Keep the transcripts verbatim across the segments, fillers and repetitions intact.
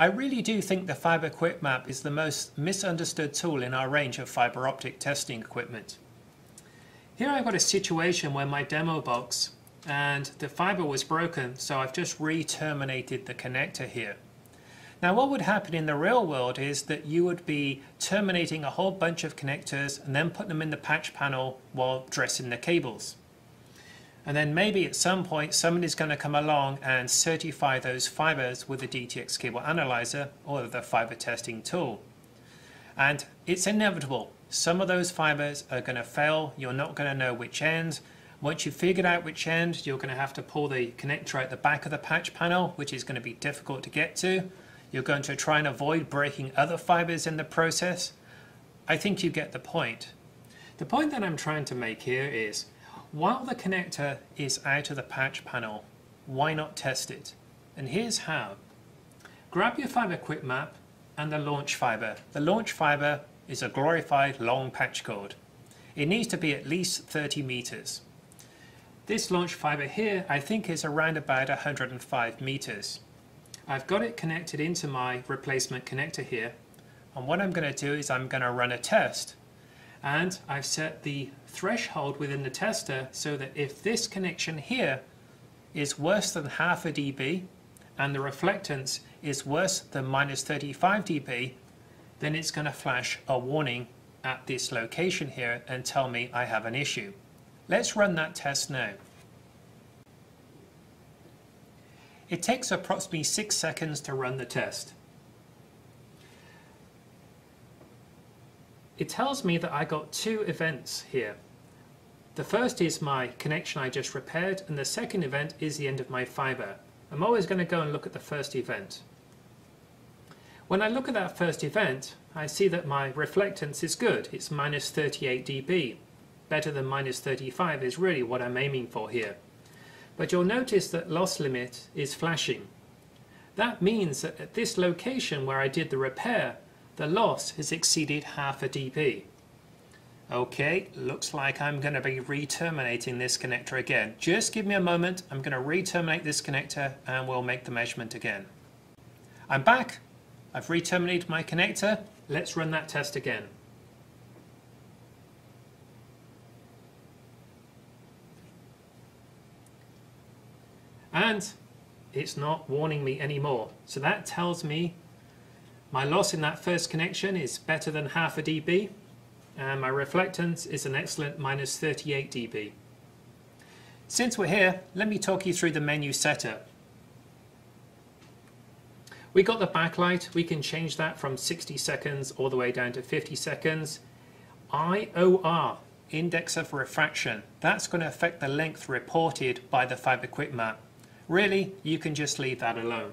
I really do think the Fiber QuickMap is the most misunderstood tool in our range of fiber optic testing equipment. Here I've got a situation where my demo box and the fiber was broken, so I've just re-terminated the connector here. Now what would happen in the real world is that you would be terminating a whole bunch of connectors and then put them in the patch panel while dressing the cables. And then maybe at some point somebody's going to come along and certify those fibers with the D T X Cable Analyzer or the fiber testing tool. And it's inevitable. Some of those fibers are going to fail. You're not going to know which end. Once you've figured out which end, you're going to have to pull the connector out the back of the patch panel, which is going to be difficult to get to. You're going to try and avoid breaking other fibers in the process. I think you get the point. The point that I'm trying to make here is, while the connector is out of the patch panel, why not test it? And here's how. Grab your Fiber QuickMap and the launch fiber. The launch fiber is a glorified long patch cord. It needs to be at least thirty meters. This launch fiber here, I think, is around about one hundred five meters. I've got it connected into my replacement connector here, and what I'm going to do is I'm going to run a test, and I've set the threshold within the tester so that if this connection here is worse than half a dB and the reflectance is worse than minus thirty-five dB, then it's going to flash a warning at this location here and tell me I have an issue. Let's run that test now. It takes approximately six seconds to run the test. It tells me that I got two events here. The first is my connection I just repaired, and the second event is the end of my fiber. I'm always going to go and look at the first event. When I look at that first event, I see that my reflectance is good. It's minus thirty-eight dB. Better than minus thirty-five is really what I'm aiming for here. But you'll notice that loss limit is flashing. That means that at this location where I did the repair, the loss has exceeded half a dB. Okay, looks like I'm going to be re-terminating this connector again. Just give me a moment, I'm going to re-terminate this connector and we'll make the measurement again. I'm back, I've re-terminated my connector, let's run that test again. And it's not warning me anymore. So that tells me my loss in that first connection is better than half a dB, and my reflectance is an excellent minus thirty-eight dB. Since we're here, let me talk you through the menu setup. We got the backlight. We can change that from sixty seconds all the way down to fifty seconds. I O R, index of refraction, that's going to affect the length reported by the Fiber QuickMap. Really, you can just leave that alone.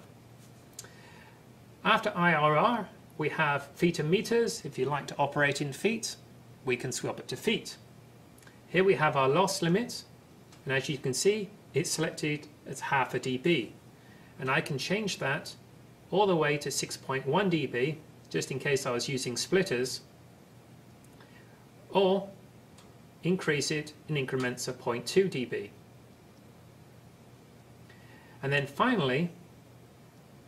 After I O R, we have feet and meters. If you like to operate in feet, we can swap it to feet. Here we have our loss limit, and as you can see, it's selected as half a dB. And I can change that all the way to six point one dB, just in case I was using splitters, or increase it in increments of zero point two dB. And then finally,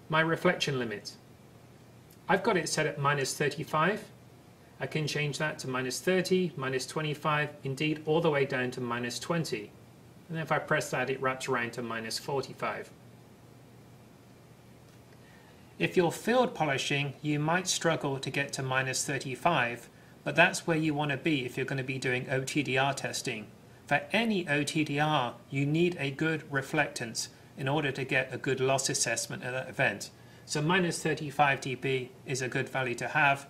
my reflection limit. I've got it set at minus thirty-five. I can change that to minus thirty, minus twenty-five, indeed all the way down to minus twenty. And if I press that, it wraps around to minus forty-five. If you're field polishing, you might struggle to get to minus thirty-five, but that's where you want to be if you're going to be doing O T D R testing. For any O T D R, you need a good reflectance in order to get a good loss assessment at that event. So minus thirty-five dB is a good value to have,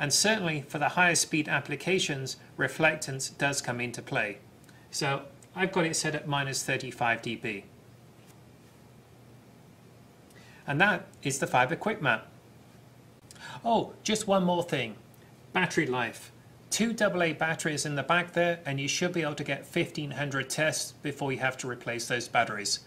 and certainly for the higher speed applications, reflectance does come into play. So I've got it set at minus thirty-five dB. And that is the Fiber QuickMap. Oh, just one more thing. Battery life. Two double A batteries in the back there, and you should be able to get fifteen hundred tests before you have to replace those batteries.